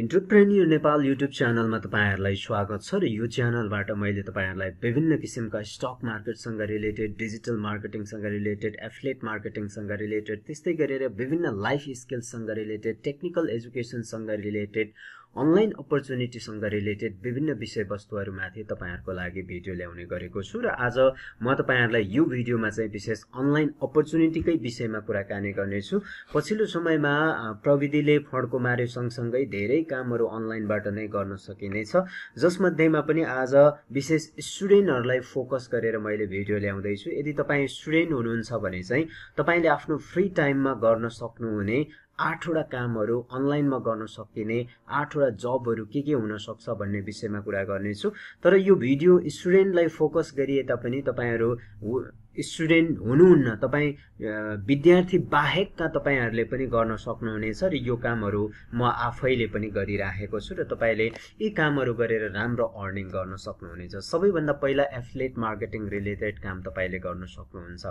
Entrepreneur Nepal YouTube channel मा तपाईहरुलाई स्वागत छ र यो च्यानलबाट मैले तपाईहरुलाई विभिन्न किसिमका स्टक मार्केट सँग रिलेटेड डिजिटल मार्केटिङ सँग रिलेटेड एफिलिएट मार्केटिङ सँग रिलेटेड त्यस्तै गरेर विभिन्न लाइफ स्किल्स सँग रिलेटेड टेक्निकल एजुकेशन सँग रिलेटेड अनलाइन अपर्च्युनिटी सँग रिलेटेड विभिन्न विषयवस्तुहरु माथि तपाईहरुको लागि भिडियो ल्याउने गरेको छु र आज म तपाईहरुलाई यो भिडियोमा चाहिँ विशेष अनलाइन अपर्च्युनिटीकै विषयमा कुराकानी गर्ने छु। पछिल्लो समयमा प्रविधिले फड्को मार्यो सँगसँगै धेरै कामहरु अनलाइनबाट नै गर्न सकिने छ, जसमध्येमा पनि आज विशेष स्टुडेन्टहरुलाई फोकस गरेर मैले भिडियो ल्याउँदै छु। यदि तपाई स्टुडेन्ट हुनुहुन्छ भने चाहिँ तपाईले आफ्नो फ्री टाइममा गर्न सक्नुहुने 8 वटा कामहरु अनलाइनमा गर्न सकिने 8 वटा जबहरु के हुन सक्छ भन्ने विषयमा कुरा गर्ने छु। तर यो भिडियो स्टुडेन्टलाई फोकस गरिए तापनि तपाईहरु स्टुडेन्ट हुनुहुन्न, तपाई विद्यार्थी बाहेकका तपाईहरुले पनि गर्न सक्नुहुनेछ र यो कामहरु म आफैले पनि गरिराखेको छु र तपाईले यी कामहरु गरेर राम्रो अर्निङ गर्न सक्नुहुनेछ। सबैभन्दा पहिला एफिलिएट मार्केटिङ रिलेटेड काम तपाईले गर्न सक्नुहुन्छ।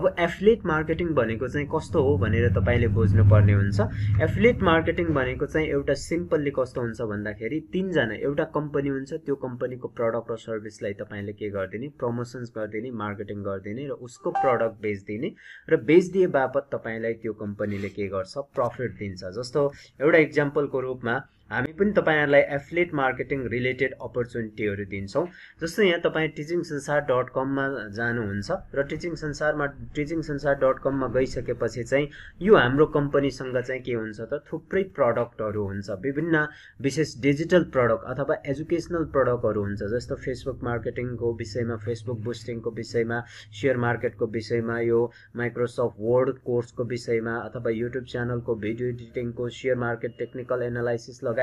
अब एफिलिएट मार्केटिङ भनेको चाहिँ कस्तो हो भनेर तपाईले बुझ्नु पर्ने हुन्छ। एफिलिएट मार्केटिङ भनेको चाहिँ एउटा सिम्पलली कस्तो हुन्छ भन्दाखेरि तीन जना एउटा कम्पनी हुन्छ, त्यो कम्पनीको प्रडक्ट र सर्भिसलाई तपाईले के गर्दिने, प्रमोशन्स गर्दिने, मार्केटिङ गर्दिने र उसको प्रोडक्ट बेच दिने र बेच दिए बापत तपाईलाई त्यो कम्पनीले के गर्छ, प्रफिट दिन्छ। जस्तो एउटा एक्जाम्पल को रूपमा हामी पनि तपाईहरुलाई एफिलिएट मार्केटिङ रिलेटेड अपर्च्युनिटीहरु दिन्छौं। जस्तो यहाँ तपाई teachingsansar.com मा जानुहुन्छ र teachingsansar.com मा गइसकेपछि चाहिँ यो हाम्रो कम्पनी सँग चाहिँ के हुन्छ त, थुप्रै प्रोडक्टहरु हुन्छ, विभिन्न विशेष डिजिटल प्रोडक्ट अथवा एजुकेशनल प्रोडक्टहरु हुन्छ। जस्तो फेसबुक मार्केटिङको विषयमा, फेसबुक बुस्टिङको विषयमा, शेयर मार्केटको विषयमा, यो माइक्रोसफ्ट वर्ड कोर्सको विषयमा अथवा युट्युब च्यानलको भिडियो एडिटिङको, शेयर मार्केट टेक्निकल एनालाइसिस लगायत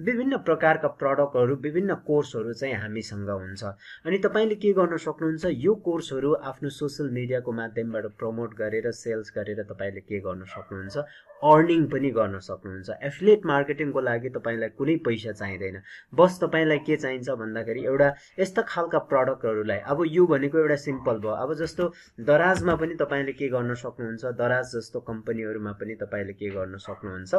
विभिन्न प्रकारका प्रोडक्टहरु, विभिन्न कोर्सहरु चाहिँ हामीसँग हुन्छ। अनि तपाईले के गर्न सक्नुहुन्छ, यो कोर्सहरु आफ्नो सोशल मिडियाको माध्यमबाट प्रमोट गरेर सेल्स गरेर तपाईले के गर्न सक्नुहुन्छ, अर्निङ पनि गर्न सक्नुहुन्छ। एफिलिएट मार्केटिङको लागि तपाईलाई कुनै पैसा चाहिदैन, बस तपाईलाई के चाहिन्छ भन्दाखेरि एउटा यस्ता खालका प्रोडक्टहरुलाई, अब यो भनेको एउटा सिम्पल भयो। अब जस्तो दराजमा पनि तपाईले के गर्न सक्नुहुन्छ, दराज जस्तो कम्पनीहरुमा पनि तपाईले के गर्न सक्नुहुन्छ,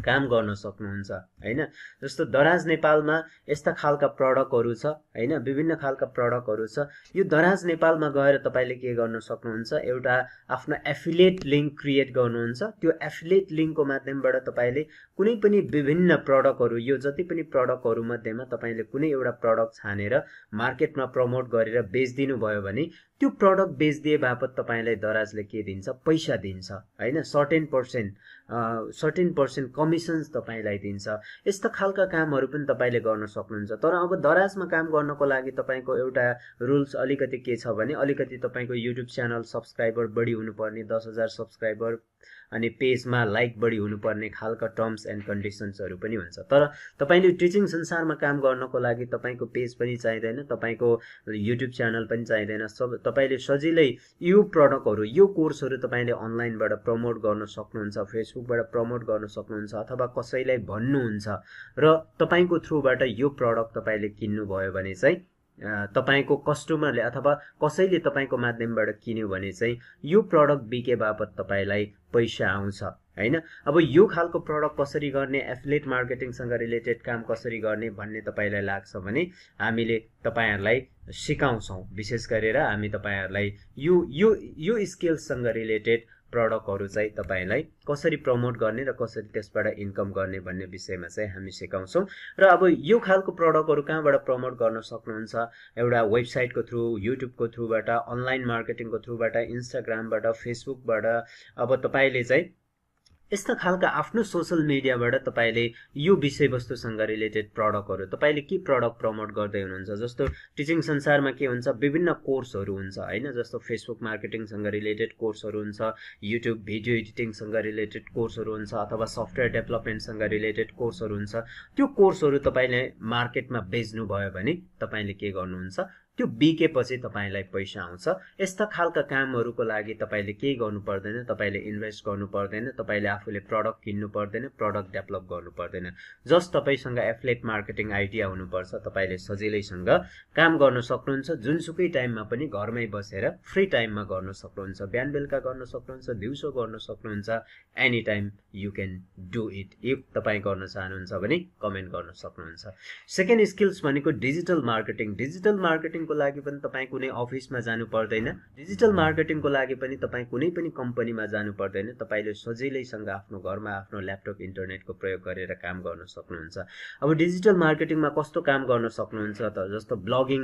काम गर्न सक्नुहुन्छ हैन। जस्तो दराज नेपालमा यस्ता खालका प्रोडक्टहरु छ हैन, विभिन्न खालका प्रोडक्टहरु छ। यो दराज नेपालमा गएर तपाईले के गर्न सक्नुहुन्छ, एउटा आफ्नो एफिलिएट लिंक क्रिएट गर्नुहुन्छ। त्यो एफिलिएट लिंकको माध्यमबाट तपाईले कुनै पनि विभिन्न प्रोडक्टहरु, यो जति पनि प्रोडक्टहरु मध्येमा तपाईले कुनै एउटा प्रोडक्ट छानेर मार्केटमा प्रमोट गरेर बेच्दिनु भयो भने त्यो प्रोडक्ट बेच दिए बापत तपाईलाई दराजले के दिन्छ, पैसा दिन्छ हैन। सर्टेन पर्सेन्ट कमिसन्स तपाईलाई दिन्छ। यस्ता खालका कामहरु पनि तपाईले गर्न सक्नुहुन्छ। तर अब दराजमा काम गर्नको लागि तपाईको एउटा रुल्स अलिकति के छ भने, अलिकति तपाईको YouTube च्यानल सब्स्क्राइबर बढी हुनुपर्ने, 10,000 सब्स्क्राइबर अनि पेजमा लाइक बढी हुनुपर्ने खालका टर्म्स एन्ड कन्डिसन्सहरु पनि हुन्छ। तर तपाईले टिचिङ संसारमा काम गर्नको लागि तपाईको पेज पनि चाहिदैन, तपाईको YouTube च्यानल पनि चाहिदैन, सब तपाईले सजिलै यो प्रोडक्टहरु, यो कोर्सहरु तपाईले अनलाइनबाट प्रमोट गर्न सक्नुहुन्छ, फेसबुकबाट प्रमोट गर्न सक्नुहुन्छ अथवा कसैलाई भन्नुहुन्छ र तपाईको थ्रुबाट यो प्रोडक्ट तपाईले किन्नु भयो भने चाहिँ तपाईको कस्टमरले अथवा कसैले तपाईको माध्यमबाट किन्यो भने चाहिँ यो प्रोडक्ट बिके बापत तपाईलाई पैसा आउँछ हैन। अब यो खालको प्रोडक्ट कसरी गर्ने, एफिलिएट मार्केटिङ सँग रिलेटेड काम कसरी गर्ने भन्ने तपाईलाई लाग्छ भने हामीले तपाईहरुलाई सिकाउँछौं। विशेष गरेर हामी तपाईहरुलाई यो स्किल्स सँग रिलेटेड प्रोडक्टहरु चाहिँ तपाईलाई कसरी प्रमोट गर्ने र कसरी त्यसबाट इन्कम गर्ने भन्ने विषयमा चाहिँ हामी सिकाउँछौं। र अब यो खालको प्रोडक्टहरु कहाँबाट प्रमोट गर्न सक्नुहुन्छ, एउटा वेबसाइटको थ्रु, युट्युबको थ्रुबाट, अनलाइन मार्केटिङको थ्रुबाट, इन्स्टाग्रामबाट, फेसबुकबाट। अब तपाईले चाहिँ यस्ता खालका आफ्नो सोशल मिडियाबाट तपाईले यो विषयवस्तु सँग रिलेटेड प्रोडक्टहरु, तपाईले के प्रोडक्ट प्रमोट गर्दै हुनुहुन्छ, जस्तो टिचिङ संसारमा के हुन्छ, विभिन्न कोर्सहरु हुन्छ हैन। जस्तो फेसबुक मार्केटिङ सँग रिलेटेड कोर्सहरु हुन्छ, YouTube भिडियो एडिटिङ सँग रिलेटेड कोर्सहरु हुन्छ अथवा सफ्टवेयर डेभलपमेन्ट सँग रिलेटेड कोर्सहरु हुन्छ। त्यो कोर्सहरु तपाईले मार्केटमा बेच्नु भयो भने तपाईले के गर्नुहुन्छ, त्यो बिकेपछि तपाईलाई पैसा आउँछ। यस्ता खालका कामहरुको लागि तपाईले केही गर्नु पर्दैन, तपाईले इन्भेस्ट गर्नु पर्दैन, तपाईले आफूले प्रडक्ट किन्नु पर्दैन, प्रडक्ट डेभलप गर्नु पर्दैन। जस्ट तपाईसँग एफिलिएट मार्केटिङ आइडिया हुनुपर्छ, तपाईले सजिलैसँग काम गर्न सक्नुहुन्छ, जुनसुकै टाइममा पनि घरमै बसेर फ्री टाइममा गर्न सक्नुहुन्छ, बिहान बेलुका गर्न सक्नुहुन्छ, दिउँसो गर्न सक्नुहुन्छ, any time you can do it. If तपाई गर्न चाहनुहुन्छ भने कमेन्ट गर्न सक्नुहुन्छ। सेकेन्ड स्किल्स भनेको डिजिटल मार्केटिङ। डिजिटल मार्केटिङ को लागि पनि तपाई कुनै अफिसमा जानु पर्दैन, डिजिटल मार्केटिङ को लागि पनि तपाई कुनै पनि कम्पनीमा जानु पर्दैन, तपाईले सजिलैसँग आफ्नो घरमा आफ्नो ल्यापटप इन्टरनेटको प्रयोग गरेर काम गर्न सक्नुहुन्छ। अब डिजिटल मार्केटिङमा कस्तो काम गर्न सक्नुहुन्छ त, जस्तो ब्लगिङ,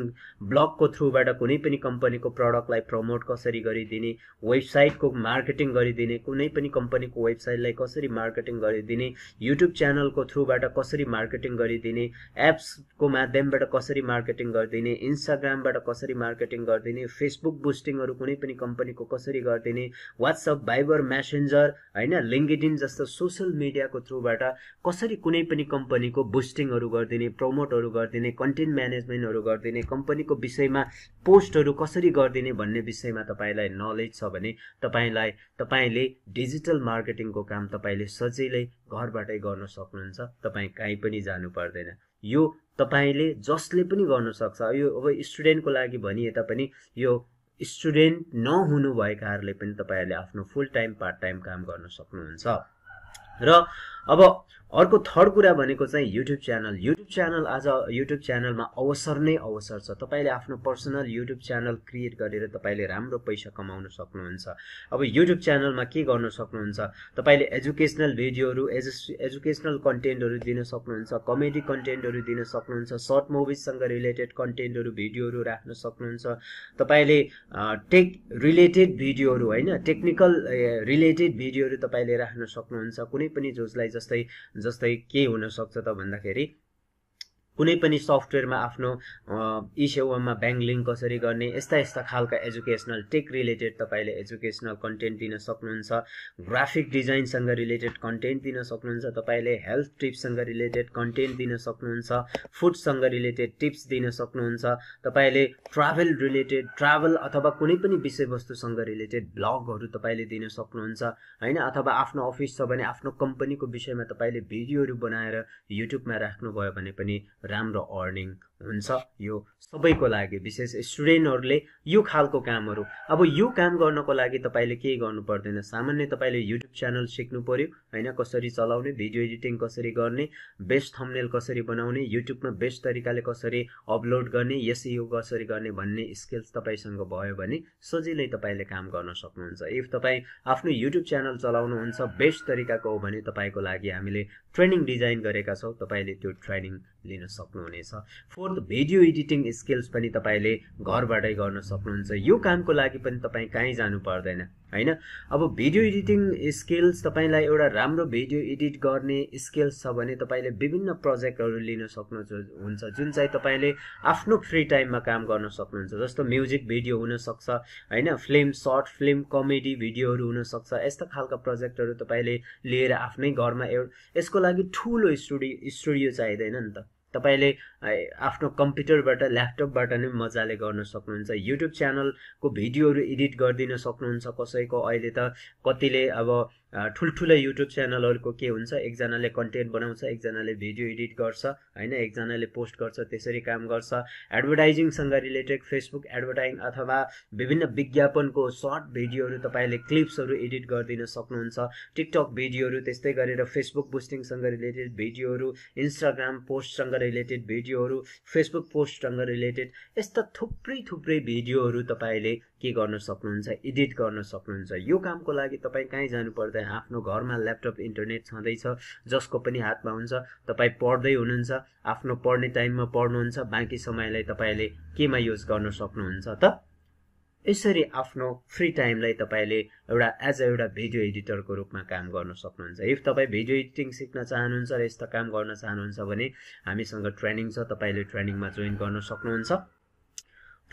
ब्लगको थ्रुबाट कुनै पनि कम्पनीको प्रडक्टलाई प्रमोट कसरी गरिदिने, वेबसाइटको मार्केटिङ गरिदिने, कुनै पनि कम्पनीको वेबसाइटलाई कसरी मार्केटिङ गरिदिने, युट्युब च्यानलको थ्रुबाट कसरी मार्केटिङ गरिदिने, एप्सको माध्यमबाट कसरी मार्केटिङ गरिदिने, इन्स्टाग्राम बाट कसरी मार्केटिङ गर्दिने, फेसबुक बुस्टिङहरु कुनै पनि कम्पनीको कसरी गर्दिने, WhatsApp, Viber, Messenger, हैन LinkedIn जस्ता सोशल मिडियाको थ्रुबाट कसरी कुनै पनि कम्पनीको बुस्टिङहरु गर्दिने, प्रमोटहरु गर्दिने, कन्टेन्ट म्यानेजमेन्टहरु गर्दिने, कम्पनीको विषयमा पोस्टहरु कसरी गर्दिने भन्ने विषयमा तपाईलाई नलेज छ भने तपाईले डिजिटल मार्केटिङको काम तपाईले सजिलै घरबाटै गर्न सक्नुहुन्छ। तपाई कहीँ पनि जानु पर्दैन, यो तपाईले जसले पनि गर्न सक्छ। यो अब स्टुडेन्ट को लागि भनिए तापनि यो स्टुडेन्ट नहुनु भएकाहरुले पनि तपाईले आफ्नो फुल टाइम पार्ट टाइम काम गर्न सक्नुहुन्छ। र अब अर्को थर्ड कुरा भनेको चाहिँ युट्युब च्यानल। युट्युब च्यानल, आज युट्युब च्यानलमा अवसर नै अवसर छ। तपाईले आफ्नो पर्सनल युट्युब च्यानल क्रिएट गरेर तपाईले राम्रो पैसा कमाउन सक्नुहुन्छ। अब युट्युब च्यानलमा के गर्न सक्नुहुन्छ, तपाईले एजुकेशनल भिडियोहरु, एजुकेशनल कन्टेन्टहरु दिन सक्नुहुन्छ, कमेडी कन्टेन्टहरु दिन सक्नुहुन्छ, सर्ट मुभिजसँग रिलेटेड कन्टेन्टहरु भिडियोहरु राख्न सक्नुहुन्छ, तपाईले टेक रिलेटेड भिडियोहरु, हैन टेक्निकल रिलेटेड भिडियोहरु तपाईले राख्न सक्नुहुन्छ। कुनै पनि जसलाई जस्तै के हुन सक्छ त भन्दाखेरि कुनै पनि सफ्टवेयरमा आफ्नो ई सेवामा ब्याङ्क लिङ्क कसरी गर्ने, यस्ता यस्ता खालका एजुकेशनल टेक रिलेटेड तपाईले एजुकेशनल कन्टेन्ट दिन सक्नुहुन्छ। ग्राफिक डिजाइनसँग रिलेटेड कन्टेन्ट दिन सक्नुहुन्छ, तपाईले हेल्थ टिप्ससँग रिलेटेड कन्टेन्ट दिन सक्नुहुन्छ, फुडसँग रिलेटेड टिप्स दिन सक्नुहुन्छ, तपाईले ट्राभल रिलेटेड, ट्राभल अथवा कुनै पनि विषयवस्तुसँग रिलेटेड ब्लगहरु तपाईले दिन सक्नुहुन्छ, हैन। अथवा आफ्नो अफिस छ भने आफ्नो कम्पनीको विषयमा तपाईले भिडियोहरु बनाएर युट्युबमा राख्नुभयो भने पनि राम्रो अर्निङ हुन्छ। यो सबैको लागि, विशेष स्टुडेन्टहरुले यो खालको कामहरु। अब यो काम गर्नको लागि तपाईले के गर्नु पर्दैन, सामान्य तपाईले युट्युब च्यानल सिक्नु पर्यो, हैन, कसरी चलाउने, भिडियो एडिटिङ कसरी गर्ने, बेस्ट थम्बनेल कसरी बनाउने, युट्युबमा बेस्ट तरिकाले कसरी अपलोड गर्ने, एसईओ कसरी गर्ने भन्ने स्किल्स तपाईसँग भयो भने सजिलै तपाईले काम गर्न सक्नुहुन्छ। इफ तपाई आफ्नो युट्युब च्यानल चलाउनुहुन्छ बेस्ट तरिकाको हो भने तपाईको लागि हामीले ट्रेनिङ डिजाइन गरेका छौं, तपाईले त्यो ट्रेनिङ लिन सक्नुहुनेछ। फोर्थ, भिडियो एडिटिङ स्किल्स पनि तपाईले घरबाटै गर्न सक्नुहुन्छ। यो कामको लागि पनि तपाई कहीँ जानु पर्दैन, हैन। अब भिडियो एडिटिङ स्किल्स, तपाईलाई एउटा राम्रो भिडियो एडिट गर्ने स्किल्स छ भने तपाईले विभिन्न प्रोजेक्टहरु लिन सक्नुहुन्छ, जुन चाहिँ तपाईले आफ्नो फ्री टाइममा काम गर्न सक्नुहुन्छ। जस्तो म्युजिक भिडियो हुन सक्छ, हैन, फिल्म, सर्ट फिल्म, कमेडी भिडियोहरु हुन सक्छ। यस्ता खालका प्रोजेक्टहरु तपाईले लिएर आफ्नै घरमा, यसको लागि ठूलो स्टुडियो चाहिदैन नि त, तपाईले आफ्नो कम्प्युटरबाट, ल्यापटपबाट नै मजाले गर्न सक्नुहुन्छ। युट्युब च्यानलको भिडियोहरु एडिट गरिदिन सक्नुहुन्छ कसैको। अहिले त कतिले अब ठुलठुला युट्युब च्यानलहरुको के हुन्छ, एकजनाले कन्टेन्ट बनाउँछ, एकजनाले भिडियो एडिट गर्छ, हैन, एकजनाले पोस्ट गर्छ, त्यसरी काम गर्छ। एडभर्टाइजिङसँग रिलेटेड फेसबुक एडभर्टाइजिङ अथवा विभिन्न विज्ञापनको सर्ट भिडियोहरु, तपाईले क्लिप्सहरु एडिट गरिदिन सक्नुहुन्छ। टिकटक भिडियोहरु, त्यस्तै गरेर फेसबुक पोस्टिङसँग रिलेटेड भिडियोहरु, इन्स्टाग्राम पोस्टसँग रिलेटेड भिडियोहरु, फेसबुक पोस्टसँग रिलेटेड, यस्ता थुप्रै भिडियोहरु तपाईले के गर्न सक्नुहुन्छ, एडिट गर्न सक्नुहुन्छ। यो कामको लागि तपाई कहीँ जानु पर्दैन, आफ्नो घरमा ल्यापटप इन्टरनेट छँदैछ, जसको पनि हातमा हुन्छ, तपाई पढ्दै हुनुहुन्छ, आफ्नो पढ्ने टाइममा पढ्नुहुन्छ, बाँकी समयलाई तपाईले केमा युज गर्न सक्नुहुन्छ त। यसरी आफ्नो फ्री टाइमलाई तपाईले एउटा एज एउटा भिडियो एडिटरको रूपमा काम गर्न सक्नुहुन्छ। इफ तपाई भिडियो एडिटिङ सिक्न चाहनुहुन्छ र यस्ता काम गर्न चाहनुहुन्छ भने हामीसँग ट्रेनिङ छ, तपाईले ट्रेनिङमा जोइन गर्न सक्नुहुन्छ।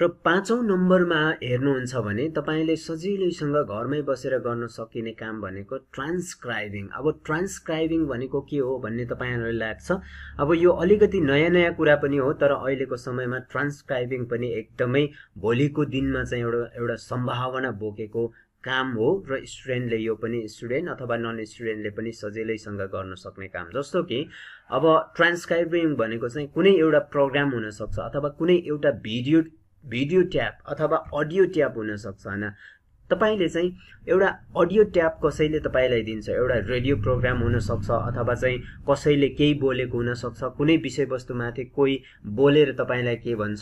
र पाँचौं नम्बरमा हेर्नुहुन्छ भने तपाईले सजिलैसँग घरमै बसेर गर्न सकिने काम भनेको ट्रान्सक्राइबिङ। अब ट्रान्सक्राइबिङ भनेको के हो भन्ने तपाईहरुलाई लाग्छ। अब यो अलिकति नयाँ कुरा पनि हो, तर अहिलेको समयमा ट्रान्सक्राइबिङ पनि एकदमै भोलिको दिनमा चाहिँ एउटा सम्भावना बोकेको काम हो र स्टुडेन्टले यो पनि स्टुडेन्ट अथवा नन स्टुडेन्टले पनि सजिलैसँग गर्न सक्ने काम। जस्तो कि अब ट्रान्सक्राइबिङ भनेको चाहिँ कुनै एउटा प्रोग्राम हुन सक्छ अथवा कुनै एउटा भिडियो ट्याप अथवा अडियो ट्याप हुन सक्छ हैन। तपाईले चाहिँ एउटा अडियो ट्याप कसैले तपाईलाई दिन्छ, एउटा रेडियो प्रोग्राम हुन सक्छ अथवा चाहिँ कसैले केही बोलेको हुन सक्छ, कुनै विषयवस्तुमाथि कोही बोलेर तपाईलाई के भन्छ,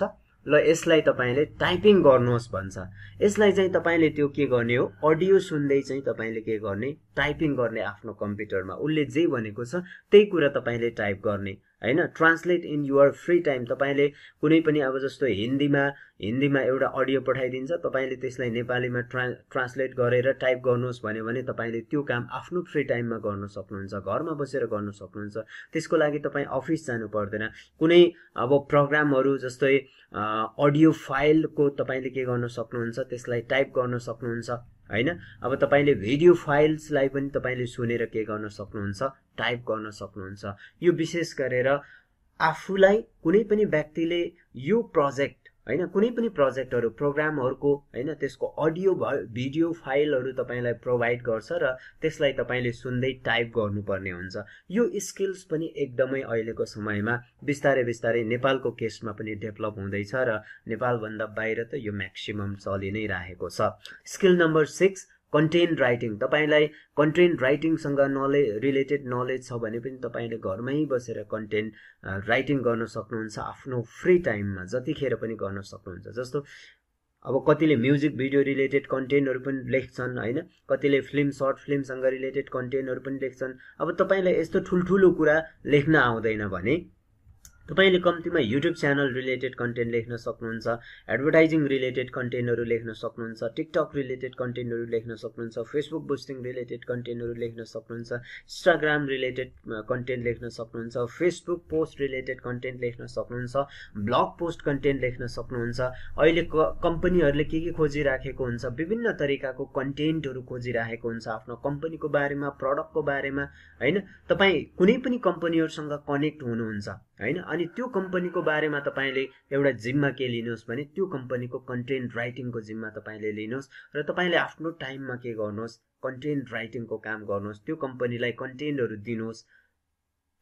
ल यसलाई तपाईले टाइपिङ गर्नुहोस् भन्छ। यसलाई चाहिँ तपाईले त्यो के गर्ने हो, अडियो सुन्दै चाहिँ तपाईले के गर्ने, टाइपिङ गर्ने आफ्नो कम्प्युटरमा। उले जे भनेको छ त्यही कुरा तपाईले टाइप गर्ने हैन। Translate in your free time, तपाईले कुनै पनि अब जस्तो हिन्दीमा एउटा अडियो पठाइदिन्छ, तपाईले त्यसलाई नेपालीमा ट्रान्सलेट गरेर टाइप गर्नुहोस् भन्यो भने तपाईले त्यो काम आफ्नो फ्री टाइममा गर्न सक्नुहुन्छ, घरमा बसेर गर्न सक्नुहुन्छ। त्यसको लागि तपाई अफिस जानु पर्दैन। कुनै अब प्रोग्रामहरु जस्तै अडियो फाइलको तपाईले के गर्न सक्नुहुन्छ, त्यसलाई टाइप गर्न सक्नुहुन्छ हैन। अब तपाईले भिडियो फाइल्सलाई पनि तपाईले सुनेर के गर्न सक्नुहुन्छ, टाइप गर्न सक्नुहुन्छ। यो विशेष गरेर आफुलाई कुनै पनि व्यक्तिले यो प्रोजेक्ट हैन, कुनै पनि प्रोजेक्टहरु प्रोग्रामहरुको हैन, त्यसको अडियो भिडियो फाइलहरु तपाईलाई प्रोवाइड गर्छ र त्यसलाई तपाईले सुन्दै टाइप गर्नुपर्ने हुन्छ। यो स्किल्स पनि एकदमै अहिलेको समयमा बिस्तारै नेपालको केसमा पनि डेभलप हुँदैछ र नेपाल भन्दा बाहिर त यो म्याक्सिमम चलि नै रहेको छ। Skill number 6 content writing. तपाईलाई कन्टेन्ट राइटिङ सँग रिलेटेड नलेज छ भने पनि तपाईले घरमै बसेर कन्टेन्ट राइटिङ गर्न सक्नुहुन्छ आफ्नो फ्री टाइममा, जतिखेर पनि गर्न सक्नुहुन्छ। जस्तो अब कतिले म्युजिक भिडियो रिलेटेड कन्टेन्टहरु पनि लेख्छन् हैन, कतिले फिल्म सर्ट फिल्म सँग रिलेटेड कन्टेन्टहरु पनि लेख्छन्। अब तपाईलाई यस्तो ठूलठूलो कुरा लेख्न आउँदैन भने तपाईले कम्तिमा YouTube च्यानल रिलेटेड कन्टेन्ट लेख्न सक्नुहुन्छ, एडभर्टाइजिङ रिलेटेड कन्टेन्टहरु लेख्न सक्नुहुन्छ, TikTok रिलेटेड कन्टेन्टहरु लेख्न सक्नुहुन्छ, Facebook बुस्टिङ रिलेटेड कन्टेन्टहरु लेख्न सक्नुहुन्छ, Instagram रिलेटेड कन्टेन्ट लेख्न सक्नुहुन्छ, Facebook पोस्ट रिलेटेड कन्टेन्ट लेख्न सक्नुहुन्छ, ब्लग पोस्ट कन्टेन्ट लेख्न सक्नुहुन्छ। अहिले कम्पनीहरुले के खोजिराखेको हुन्छ, विभिन्न तरिकाको कन्टेन्टहरु खोजिराखेको हुन्छ आफ्नो कम्पनीको बारेमा, प्रोडक्टको बारेमा हैन। तपाई कुनै पनि कम्पनीहरुसँग कनेक्ट हुनुहुन्छ हैन, अनि त्यो कम्पनीको बारेमा तपाईले एउटा जिम्मा के लिनुहोस् भने त्यो कम्पनीको कन्टेन्ट राइटिङको जिम्मा तपाईले लिनुहोस् र तपाईले आफ्नो टाइममा के गर्नुहोस्, कन्टेन्ट राइटिङको काम गर्नुहोस्। त्यो कम्पनीलाई कन्टेन्टहरु दिनुहोस्,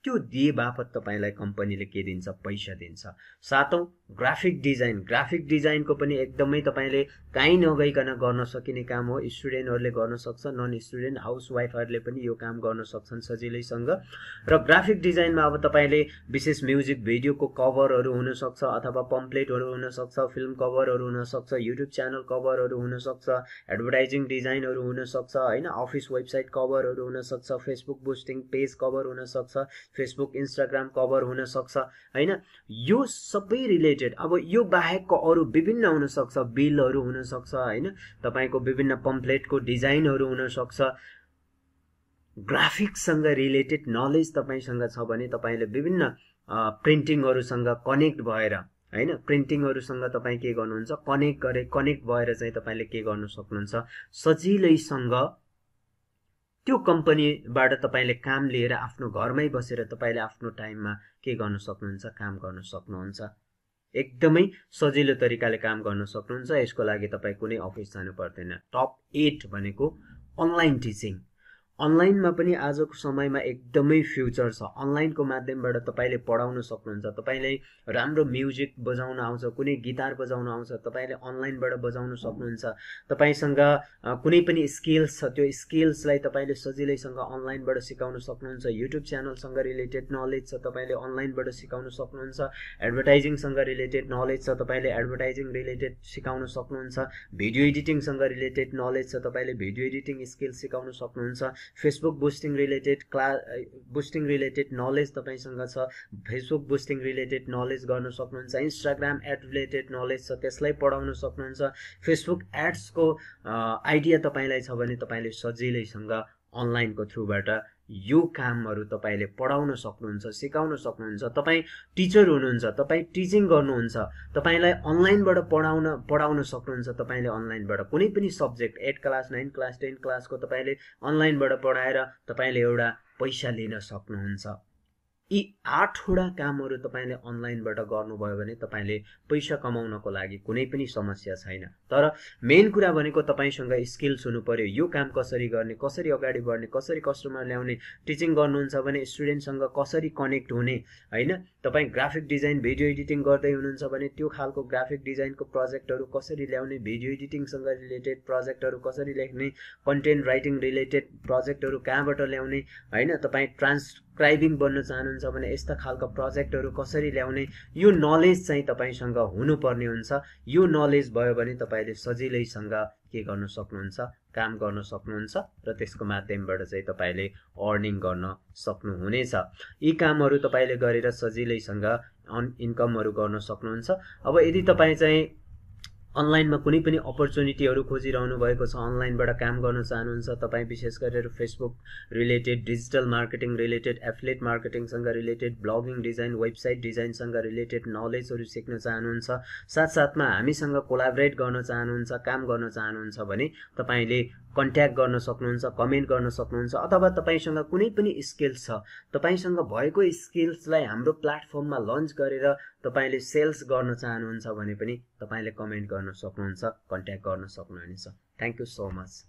त्यो दिए बापत तपाईलाई कम्पनीले के दिन्छ, पैसा दिन्छ। सातौं ग्राफिक डिजाइन। ग्राफिक डिजाइनको पनि एकदमै तपाईले काई नगइकन गर्न सकिने काम हो। स्टुडेन्टहरुले गर्न सक्छ, नन स्टुडेन्ट हाउसवाइफहरुले पनि यो काम गर्न सक्छन् सजिलैसँग। र ग्राफिक डिजाइनमा अब तपाईले विशेष म्युजिक भिडियोको कभरहरु हुन सक्छ अथवा पम्पलेटहरु हुन सक्छ, फिल्म कभरहरु हुन सक्छ, YouTube च्यानल कभरहरु हुन सक्छ, एडभर्टाइजिङ डिजाइनहरु हुन सक्छ हैन, अफिस वेबसाइट कभरहरु हुन सक्छ, फेसबुक बुस्टिङ पेज कभर हुन सक्छ, फेसबुक इन्स्टाग्राम कभर हुन सक्छ हैन। यो सबै रिलेटेड अब यो बाहेकको अरु विभिन्न हुन सक्छ, बिलहरु हुन सक्छ हैन, तपाईको विभिन्न पम्पलेटको डिजाइनहरु हुन सक्छ। ग्राफिक्स सँग रिलेटेड नलेज तपाईसँग छ भने तपाईले विभिन्न प्रिन्टिङहरु सँग कनेक्ट भएर हैन, प्रिन्टिङहरु सँग तपाई के गर्नुहुन्छ, कनेक्ट भएर चाहिँ तपाईले के गर्न सक्नुहुन्छ, सजिलैसँग त्यो कम्पनीबाट तपाईले काम लिएर आफ्नो घरमै बसेर तपाईले आफ्नो टाइममा के गर्न सक्नुहुन्छ, काम गर्न सक्नुहुन्छ। एकदमै सजिलो तरिकाले काम गर्न सक्नुहुन्छ। यसको लागि तपाई कुनै अफिस जानु पर्दैन। टप 8 भनेको अनलाइन टिचिङ। अनलाइनमा पनि आजको समयमा एकदमै फ्युचर छ। अनलाइनको माध्यमबाट तपाईले पढाउन सक्नुहुन्छ। तपाईले राम्रो म्युजिक बजाउन आउँछ, कुनै गिटार बजाउन आउँछ, तपाईले अनलाइनबाट बजाउन सक्नुहुन्छ। तपाईसँग कुनै पनि स्किल्स छ, त्यो स्किल्सलाई तपाईले सजिलैसँग अनलाइनबाट सिकाउन सक्नुहुन्छ। YouTube च्यानलसँग रिलेटेड नलेज छ, तपाईले अनलाइनबाट सिकाउन सक्नुहुन्छ। एडभर्टाइजिङसँग रिलेटेड नलेज छ, तपाईले एडभर्टाइजिङ रिलेटेड सिकाउन सक्नुहुन्छ। भिडियो एडिटिङसँग रिलेटेड नलेज छ, तपाईले भिडियो एडिटिङ स्किल सिकाउन सक्नुहुन्छ। फेसबुक बुस्टिङ रिलेटेड नलेज तपाईसँग छ, फेसबुक बुस्टिङ रिलेटेड नलेज गर्न सक्नुहुन्छ। इन्स्टाग्राम एड रिलेटेड नलेज छ, त्यसलाई पढाउन सक्नुहुन्छ। फेसबुक एड्स को आइडिया तपाईलाई छ भने तपाईले सजिलैसँग अनलाइन को थ्रुबाट यो कामहरु तपाईले पढाउन सक्नुहुन्छ सिकाउन सक्नुहुन्छ तपाई टिचर हुनुहुन्छ तपाई टिचिङ गर्नुहुन्छ तपाईलाई अनलाइनबाट पढाउन सक्नुहुन्छ तपाईले अनलाइनबाट कुनै पनि सब्जेक्ट 8 क्लास 9 क्लास 10 क्लास को तपाईले अनलाइनबाट पढाएर तपाईले एउटा पैसा लिन सक्नुहुन्छ यी 8 वटा कामहरु तपाईले अनलाइनबाट गर्नुभयो भने तपाईले पैसा कमाउनको लागि कुनै पनि समस्या छैन तर मेन कुरा भनेको तपाईसँग स्किल्स हुनुपर्यो यो काम कसरी गर्ने कसरी अगाडि बढ्ने कसरी कस्टमर ल्याउने टिचिङ गर्नुहुन्छ भने स्टुडेन्टसँग कसरी कनेक्ट हुने हैन तपाई ग्राफिक डिजाइन भिडियो एडिटिङ गर्दै हुनुहुन्छ भने त्यो खालको ग्राफिक डिजाइनको प्रोजेक्टहरु कसरी ल्याउने भिडियो एडिटिङसँग रिलेटेड प्रोजेक्टहरु कसरी लेख्ने कन्टेन्ट राइटिङ रिलेटेड प्रोजेक्टहरु कहाँबाट ल्याउने हैन तपाई ट्रान्सक्राइबिङ बन्न चाहनुहुन्छ भने यस्ता खालका प्रोजेक्टहरु कसरी ल्याउने यो नलेज चाहिँ तपाईसँग हुनुपर्ने हुन्छ यो नलेज भयो भने तपाईले सजिलैसँग के गर्न सक्नुहुन्छ काम गर्न सक्नुहुन्छ र त्यसको माध्यमबाट चाहिँ तपाईले अर्निङ गर्न सक्नु हुनेछ यी कामहरु तपाईले गरेर सजिलैसँग इन्कमहरु गर्न सक्नुहुन्छ अब यदि तपाई चाहिँ अनलाइनमा कुनै पनि अपर्चुनिटीहरु खोजिरहनु भएको छ अनलाइनबाट काम गर्न चाहनुहुन्छ तपाई विशेष गरेर Facebook related digital marketing related affiliate marketing सँग related blogging design website design सँग रिलेटेड नलेजहरु सिक्न चाहनुहुन्छ साथसाथमा हामीसँग कोलाबोरेट गर्न चाहनुहुन्छ काम गर्न चाहनुहुन्छ भने तपाईले कन्ट्याक्ट गर्न सक्नुहुन्छ कमेन्ट गर्न सक्नुहुन्छ अथवा तपाईसँग कुनै पनि स्किल्स छ तपाईसँग भएको स्किल्सलाई हाम्रो प्लेटफर्ममा लन्च गरेर तपाईले सेल्स गर्न चाहनुहुन्छ भने पनि तपाईले कमेन्ट गर्न सक्नुहुन्छ कन्ट्याक्ट गर्न सक्नुहुनेछ थ्यांक यू सो मच